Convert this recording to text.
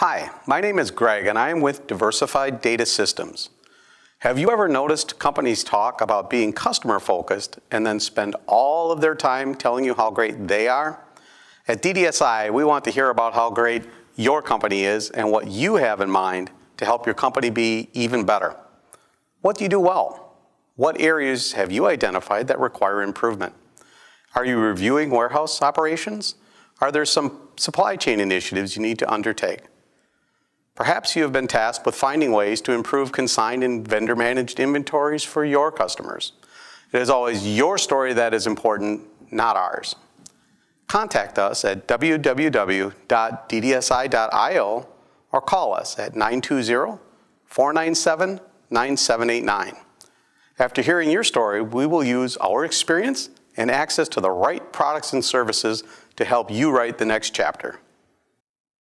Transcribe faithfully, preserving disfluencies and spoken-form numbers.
Hi, my name is Greg and I am with Diversified Data Systems. Have you ever noticed companies talk about being customer focused and then spend all of their time telling you how great they are? At D D S I, we want to hear about how great your company is and what you have in mind to help your company be even better. What do you do well? What areas have you identified that require improvement? Are you reviewing warehouse operations? Are there some supply chain initiatives you need to undertake? Perhaps you have been tasked with finding ways to improve consigned and vendor-managed inventories for your customers. It is always your story that is important, not ours. Contact us at w w w dot d d s i dot i o or call us at nine two zero, four nine seven, nine seven eight nine. After hearing your story, we will use our experience and access to the right products and services to help you write the next chapter.